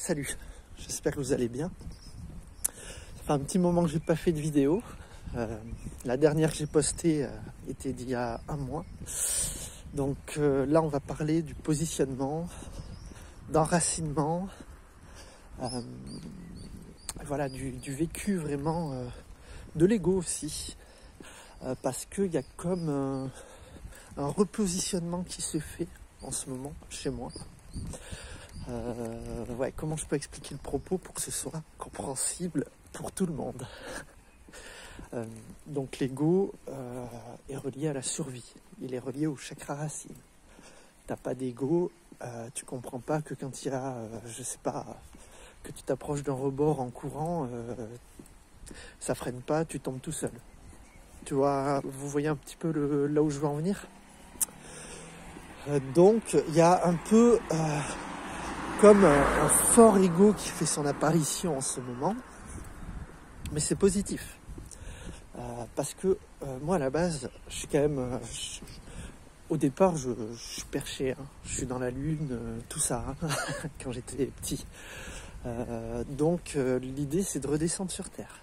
Salut, j'espère que vous allez bien. Ça fait un petit moment que j'ai pas fait de vidéo. La dernière que j'ai postée était d'il y a un mois. Donc là, on va parler du positionnement, d'enracinement, voilà, du vécu vraiment, de l'ego aussi. Parce qu'il y a comme un repositionnement qui se fait en ce moment chez moi. Ouais, comment je peux expliquer le propos pour que ce soit compréhensible pour tout le monde. Donc l'ego est relié à la survie, il est relié au chakra racine. T'as pas d'ego, tu comprends pas que quand il y a, je sais pas, que tu t'approches d'un rebord en courant, ça freine pas, tu tombes tout seul. Tu vois, vous voyez un petit peu là où je veux en venir. Donc il y a un peu comme un fort ego qui fait son apparition en ce moment, mais c'est positif. Parce que moi à la base, je suis quand même, au départ, je suis perché, hein. Je suis dans la lune, tout ça, hein, quand j'étais petit. Donc l'idée c'est de redescendre sur terre.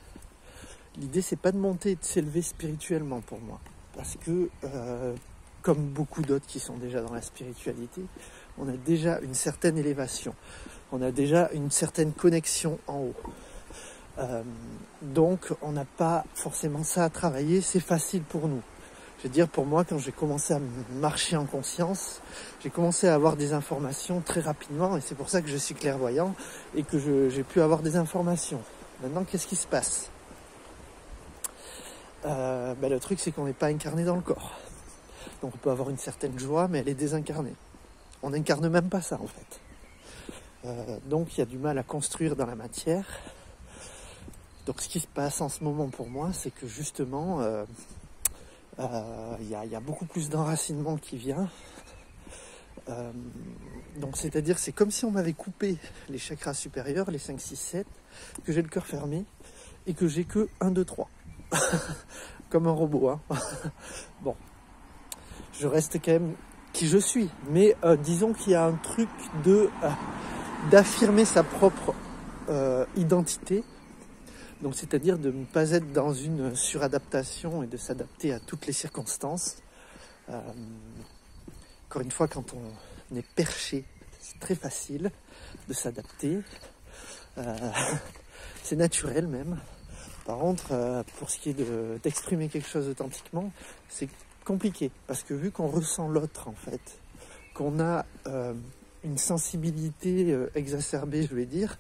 L'idée c'est pas de monter et de s'élever spirituellement pour moi, parce que comme beaucoup d'autres qui sont déjà dans la spiritualité, on a déjà une certaine élévation, on a déjà une certaine connexion en haut. Donc on n'a pas forcément ça à travailler, c'est facile pour nous. Je veux dire, pour moi, quand j'ai commencé à marcher en conscience, j'ai commencé à avoir des informations très rapidement, et c'est pour ça que je suis clairvoyant et que j'ai pu avoir des informations. Maintenant, qu'est-ce qui se passe? Le truc, c'est qu'on n'est pas incarné dans le corps. Donc on peut avoir une certaine joie, mais elle est désincarnée. On n'incarne même pas ça, en fait. Donc il y a du mal à construire dans la matière. Donc ce qui se passe en ce moment pour moi, c'est que justement, y a beaucoup plus d'enracinement qui vient. Donc c'est-à-dire, c'est comme si on m'avait coupé les chakras supérieurs, les 5, 6, 7, que j'ai le cœur fermé, et que j'ai que 1, 2, 3. Comme un robot, hein. Bon. Je reste quand même qui je suis, mais disons qu'il y a un truc de d'affirmer sa propre identité, donc c'est-à-dire de ne pas être dans une suradaptation et de s'adapter à toutes les circonstances. Encore une fois, quand on est perché, c'est très facile de s'adapter, c'est naturel même. Par contre, pour ce qui est d'exprimer quelque chose authentiquement, c'est compliqué, parce que vu qu'on ressent l'autre en fait, qu'on a une sensibilité exacerbée, je vais dire,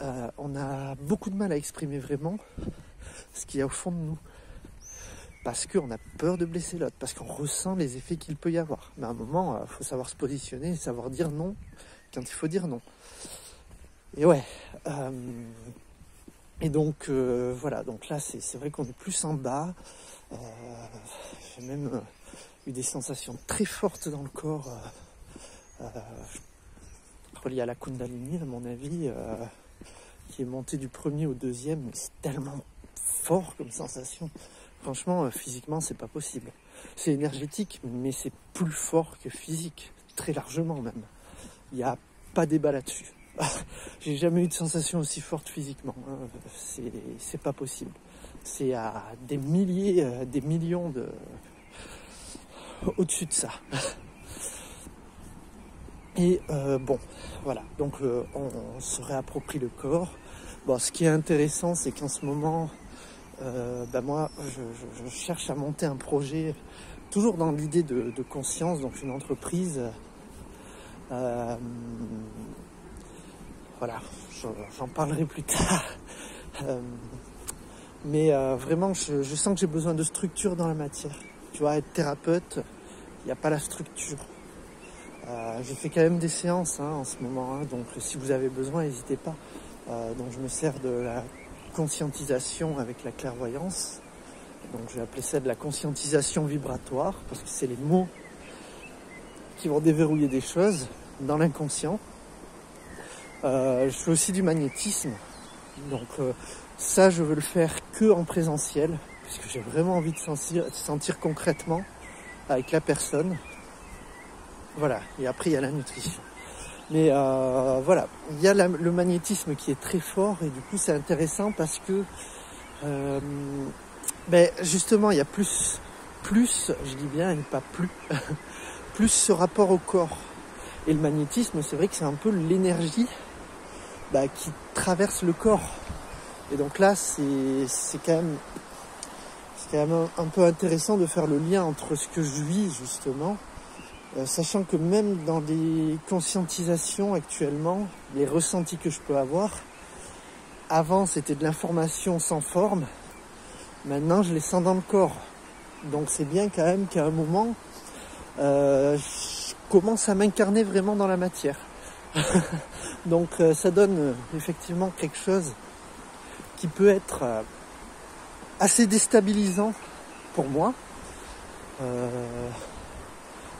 on a beaucoup de mal à exprimer vraiment ce qu'il y a au fond de nous, parce qu'on a peur de blesser l'autre, parce qu'on ressent les effets qu'il peut y avoir. Mais à un moment, il faut savoir se positionner, savoir dire non quand il faut dire non. Et ouais, et donc voilà, donc là c'est vrai qu'on est plus en bas. J'ai même eu des sensations très fortes dans le corps, reliées à la Kundalini, à mon avis, qui est montée du premier au deuxième, mais c'est tellement fort comme sensation. Franchement, physiquement, c'est pas possible. C'est énergétique, mais c'est plus fort que physique, très largement même. Il n'y a pas débat là-dessus. J'ai jamais eu de sensation aussi forte physiquement, hein. C'est pas possible. C'est à des milliers, des millions de... au-dessus de ça. Et bon, voilà. Donc on se réapproprie le corps. Bon, ce qui est intéressant, c'est qu'en ce moment, moi, je cherche à monter un projet, toujours dans l'idée de conscience, donc une entreprise. Voilà, j'en parlerai plus tard. Mais vraiment, je sens que j'ai besoin de structure dans la matière. Tu vois, être thérapeute, il n'y a pas la structure. Je fais quand même des séances, hein, en ce moment, hein, donc si vous avez besoin, n'hésitez pas. Donc je me sers de la conscientisation avec la clairvoyance. Donc je vais appeler ça de la conscientisation vibratoire, parce que c'est les mots qui vont déverrouiller des choses dans l'inconscient. Je fais aussi du magnétisme, donc... ça, je veux le faire que en présentiel, parce que j'ai vraiment envie de sentir concrètement avec la personne. Voilà, et après, il y a la nutrition. Mais voilà, il y a le magnétisme qui est très fort et du coup c'est intéressant parce que justement il y a plus, je dis bien et pas plus, plus ce rapport au corps. Et le magnétisme, c'est vrai que c'est un peu l'énergie qui traverse le corps. Et donc là, c'est quand même un peu intéressant de faire le lien entre ce que je vis justement, sachant que même dans les conscientisations actuellement, les ressentis que je peux avoir, avant c'était de l'information sans forme, maintenant je les sens dans le corps. Donc c'est bien quand même qu'à un moment, je commence à m'incarner vraiment dans la matière. Donc ça donne effectivement quelque chose qui peut être assez déstabilisant pour moi.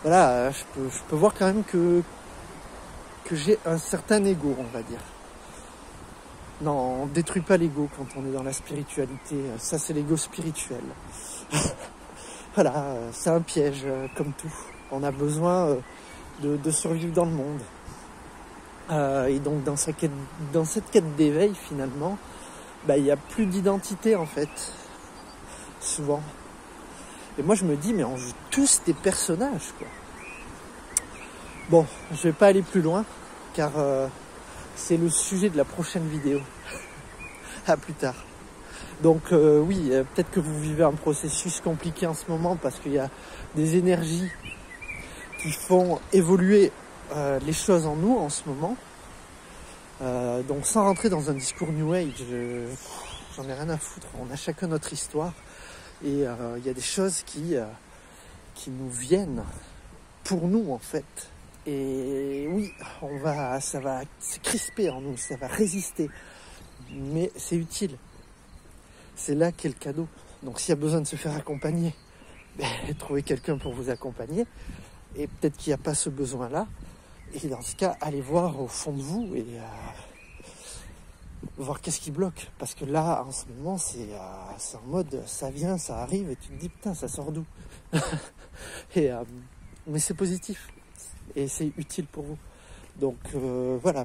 Voilà, je peux voir quand même que j'ai un certain ego, on va dire. Non, on ne détruit pas l'ego quand on est dans la spiritualité. Ça, c'est l'ego spirituel. Voilà, c'est un piège, comme tout. On a besoin de survivre dans le monde. Et donc, dans cette quête d'éveil, finalement, il n'y a plus d'identité, en fait, souvent. Et moi, je me dis, mais on joue tous des personnages, quoi. Bon, je vais pas aller plus loin, car c'est le sujet de la prochaine vidéo. À plus tard. Donc, oui, peut-être que vous vivez un processus compliqué en ce moment, parce qu'il y a des énergies qui font évoluer les choses en nous, en ce moment. Donc, sans rentrer dans un discours New Age, j'en ai rien à foutre. On a chacun notre histoire. Et il y a des choses qui nous viennent pour nous, en fait. Et oui, ça va se crisper en nous, ça va résister. Mais c'est utile. C'est là qu'est le cadeau. Donc s'il y a besoin de se faire accompagner, trouvez quelqu'un pour vous accompagner. Et peut-être qu'il n'y a pas ce besoin-là. Et dans ce cas, allez voir au fond de vous et voir qu'est-ce qui bloque, parce que là en ce moment c'est en mode ça vient, ça arrive et tu te dis putain ça sort d'où. Mais c'est positif et c'est utile pour vous, donc voilà,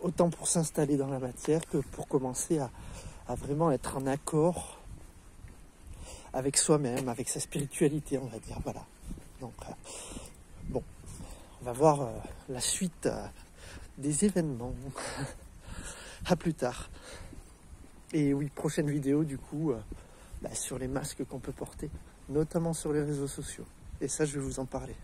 autant pour s'installer dans la matière que pour commencer à vraiment être en accord avec soi-même, avec sa spiritualité, on va dire. Voilà, donc bon, on va voir la suite des événements. À plus tard. Et oui, prochaine vidéo du coup sur les masques qu'on peut porter, notamment sur les réseaux sociaux. Et ça, je vais vous en parler.